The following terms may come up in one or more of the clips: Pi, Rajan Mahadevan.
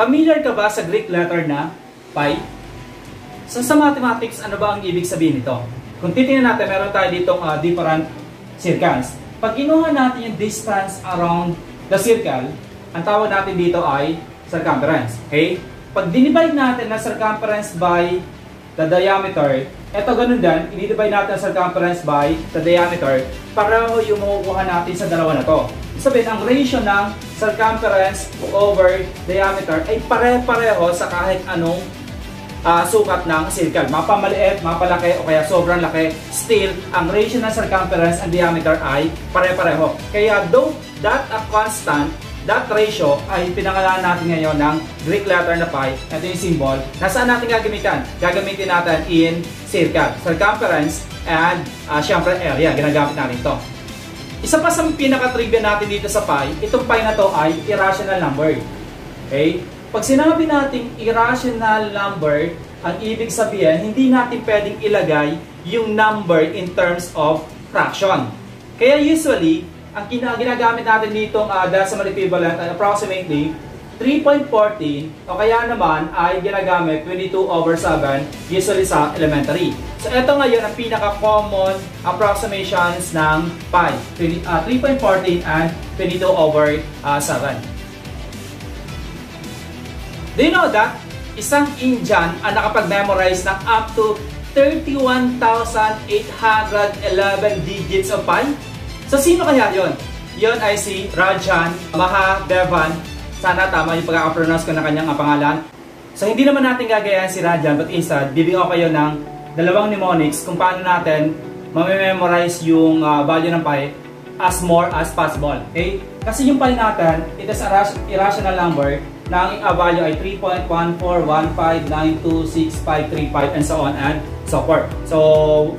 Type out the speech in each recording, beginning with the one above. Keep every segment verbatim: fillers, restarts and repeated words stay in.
Familiar ka ba sa Greek letter na pi? So sa mathematics, ano ba ang ibig sabihin nito? Kung titingnan natin, meron tayo ditong uh, different circles. Pag inuha natin yung distance around the circle, ang tawag natin dito ay circumference. Okay? Pag dinivide natin na circumference by the diameter, eto ganun din, i-divide natin ang circumference by the diameter para yung makukuha natin sa dalawa na to. Sabihin, ang ratio ng circumference over diameter ay pare-pareho sa kahit anong uh, sukat ng circle. Mapamaliit, mapalaki, o kaya sobrang laki, still, ang ratio ng circumference and diameter ay pare-pareho. Kaya though that a constant, that ratio ay pinangalan natin ngayon ng Greek letter na pi. Ito yung symbol. Nasaan natin gagamitan? Gagamitin natin in circle, circumference, and uh, syempre area. Ginagamit natin ito. Isa pa sa pinaka-trivia natin dito sa pi, itong pi na to ay irrational number. Okay? Pag sinabi natin irrational number, ang ibig sabihin, hindi natin pwedeng ilagay yung number in terms of fraction. Kaya usually, ang ginagamit natin dito uh, decimal equivalent ay approximately three point one four o kaya naman ay ginagamit twenty-two over seven usually sa elementary. So ito ngayon ang pinaka-common approximations ng pi, uh, three point one four and twenty-two over seven. Do you know that isang Indian ang nakapag-memorize ng up to thirty-one thousand eight hundred eleven digits of pi? So sino kaya yon? Yon ay si Rajan Mahadevan. Sana tama yung pagka-pronounce ko ng kanyang pangalan. So hindi naman natin gagayahin si Rajan, but instead, bibigyan ko kayo ng dalawang mnemonics kung paano natin mamememorize yung uh, value ng pi as more as possible. Okay? Kasi yung pi natin, it is a irrational number na ang uh, value ay three point one four one five nine two six five three five and so on and so forth. So,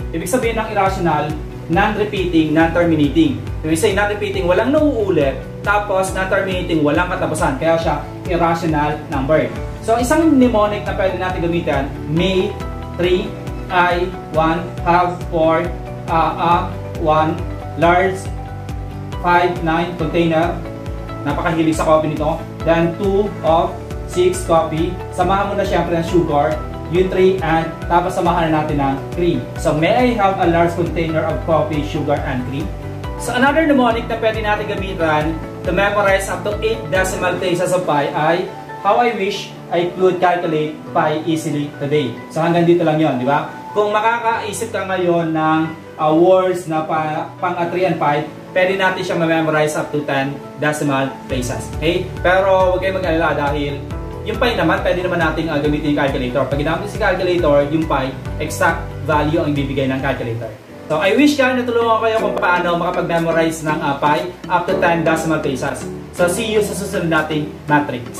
ibig sabihin ng irrational, non-repeating, non-terminating. Ibig sabihin, non-repeating, walang nauulit, tapos non-terminating, walang katapusan. Kaya siya, irrational number. So, isang mnemonic na pwede natin gamitin, may, three, I, one, have, four, a, a, one, large, five, nine, container. Napakahilig sa coffee nito. Then, two of, six, coffee. Samahan mo na siyempre ng sugar. Yung three and tapos samahan natin ng cream. So, may I have a large container of coffee, sugar, and cream? So, another mnemonic na pwede natin gamitan to memorize up to eight decimal places of pi ay how I wish I could calculate pi easily today. So, hanggang dito lang yon, di ba? Kung makakaisip ka ngayon ng uh, words na pa, pang uh, three and five, pwede natin siyang memorize up to ten decimal places. Okay? Pero, huwag kayong mag-alala dahil yung pi naman, pwede naman natin uh, gamitin yung calculator. Pag ginamit si calculator, yung pi, exact value ang ibibigay ng calculator. So, I wish kayo natulungan kayo kung paano makapag-memorize ng uh, pi up to ten decimal places. So, see you sa susunod nating matrix.